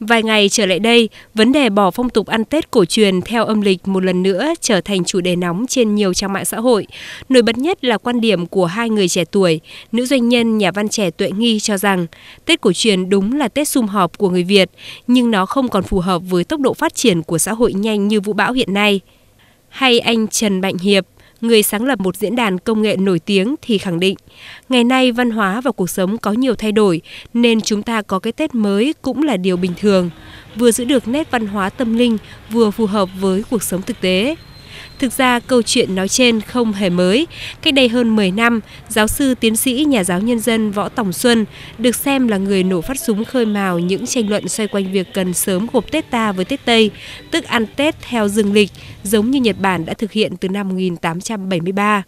Vài ngày trở lại đây, vấn đề bỏ phong tục ăn Tết cổ truyền theo âm lịch một lần nữa trở thành chủ đề nóng trên nhiều trang mạng xã hội. Nổi bật nhất là quan điểm của hai người trẻ tuổi, nữ doanh nhân nhà văn trẻ Tuệ Nghi cho rằng Tết cổ truyền đúng là Tết sum họp của người Việt, nhưng nó không còn phù hợp với tốc độ phát triển của xã hội nhanh như vũ bão hiện nay. Hay anh Trần Mạnh Hiệp, người sáng lập một diễn đàn công nghệ nổi tiếng thì khẳng định, ngày nay văn hóa và cuộc sống có nhiều thay đổi nên chúng ta có cái Tết mới cũng là điều bình thường, vừa giữ được nét văn hóa tâm linh, vừa phù hợp với cuộc sống thực tế. Thực ra câu chuyện nói trên không hề mới. Cách đây hơn 10 năm, giáo sư tiến sĩ nhà giáo nhân dân Võ Tòng Xuân được xem là người nổ phát súng khơi mào những tranh luận xoay quanh việc cần sớm gộp Tết ta với Tết Tây, tức ăn Tết theo dương lịch, giống như Nhật Bản đã thực hiện từ năm 1873.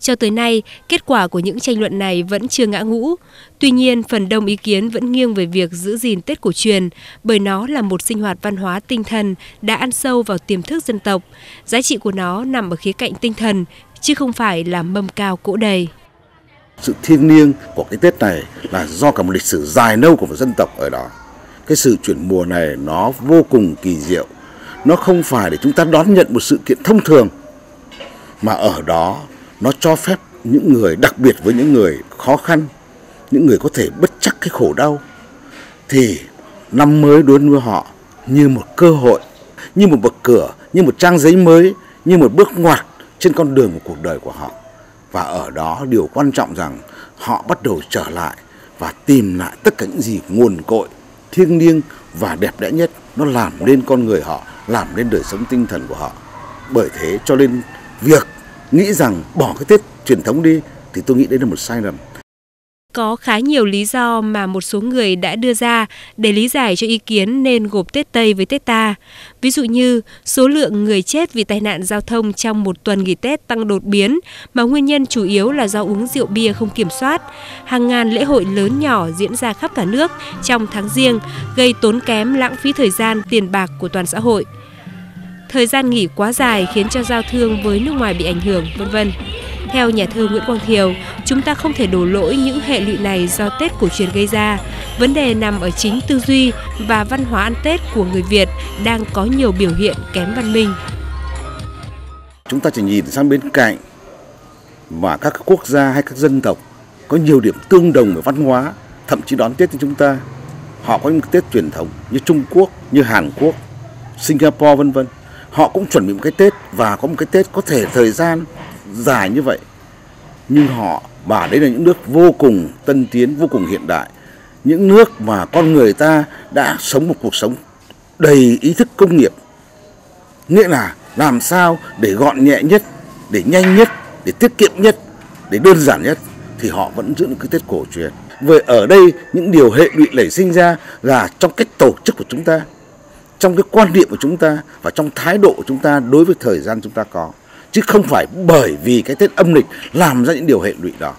Cho tới nay, kết quả của những tranh luận này vẫn chưa ngã ngũ. Tuy nhiên, phần đông ý kiến vẫn nghiêng về việc giữ gìn Tết cổ truyền, bởi nó là một sinh hoạt văn hóa tinh thần đã ăn sâu vào tiềm thức dân tộc. Giá trị của nó nằm ở khía cạnh tinh thần, chứ không phải là mâm cao cỗ đầy. Sự thiêng liêng của cái Tết này là do cả một lịch sử dài lâu của một dân tộc ở đó. Cái sự chuyển mùa này nó vô cùng kỳ diệu. Nó không phải để chúng ta đón nhận một sự kiện thông thường, mà ở đó nó cho phép những người, đặc biệt với những người khó khăn, những người có thể bất chấp cái khổ đau, thì năm mới đối với họ như một cơ hội, như một bậc cửa, như một trang giấy mới, như một bước ngoặt trên con đường của cuộc đời của họ. Và ở đó điều quan trọng rằng họ bắt đầu trở lại và tìm lại tất cả những gì nguồn cội, thiêng liêng và đẹp đẽ nhất. Nó làm nên con người họ, làm nên đời sống tinh thần của họ. Bởi thế cho nên việc nghĩ rằng bỏ cái Tết truyền thống đi thì tôi nghĩ đấy là một sai lầm. Có khá nhiều lý do mà một số người đã đưa ra để lý giải cho ý kiến nên gộp Tết Tây với Tết ta. Ví dụ như số lượng người chết vì tai nạn giao thông trong một tuần nghỉ Tết tăng đột biến, mà nguyên nhân chủ yếu là do uống rượu bia không kiểm soát. Hàng ngàn lễ hội lớn nhỏ diễn ra khắp cả nước trong tháng Giêng, gây tốn kém, lãng phí thời gian, tiền bạc của toàn xã hội. Thời gian nghỉ quá dài khiến cho giao thương với nước ngoài bị ảnh hưởng, vân vân. Theo nhà thơ Nguyễn Quang Thiều, chúng ta không thể đổ lỗi những hệ lụy này do Tết cổ truyền gây ra. Vấn đề nằm ở chính tư duy và văn hóa ăn Tết của người Việt đang có nhiều biểu hiện kém văn minh. Chúng ta chỉ nhìn sang bên cạnh mà các quốc gia hay các dân tộc có nhiều điểm tương đồng về văn hóa, thậm chí đón Tết như chúng ta. Họ có những Tết truyền thống như Trung Quốc, như Hàn Quốc, Singapore, vân vân. Họ cũng chuẩn bị một cái Tết và có một cái Tết có thể thời gian dài như vậy. Nhưng họ, và đấy là những nước vô cùng tân tiến, vô cùng hiện đại. Những nước mà con người ta đã sống một cuộc sống đầy ý thức công nghiệp. Nghĩa là làm sao để gọn nhẹ nhất, để nhanh nhất, để tiết kiệm nhất, để đơn giản nhất, thì họ vẫn giữ được cái Tết cổ truyền. Vậy ở đây những điều hệ lụy nảy sinh ra là trong cách tổ chức của chúng ta, trong cái quan niệm của chúng ta và trong thái độ của chúng ta đối với thời gian chúng ta có, chứ không phải bởi vì cái Tết âm lịch làm ra những điều hệ lụy đó.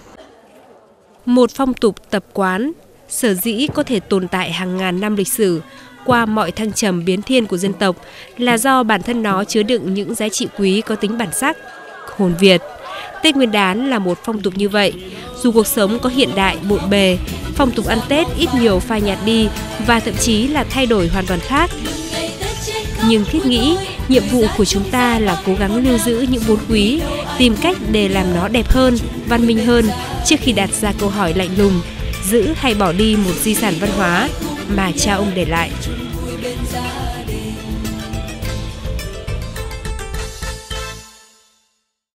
Một phong tục tập quán sở dĩ có thể tồn tại hàng ngàn năm lịch sử qua mọi thăng trầm biến thiên của dân tộc là do bản thân nó chứa đựng những giá trị quý có tính bản sắc, hồn Việt. Tết Nguyên đán là một phong tục như vậy. Dù cuộc sống có hiện đại, bộn bề, phong tục ăn Tết ít nhiều phai nhạt đi và thậm chí là thay đổi hoàn toàn khác. Nhưng thiết nghĩ, nhiệm vụ của chúng ta là cố gắng lưu giữ những vốn quý, tìm cách để làm nó đẹp hơn, văn minh hơn trước khi đặt ra câu hỏi lạnh lùng, giữ hay bỏ đi một di sản văn hóa mà cha ông để lại.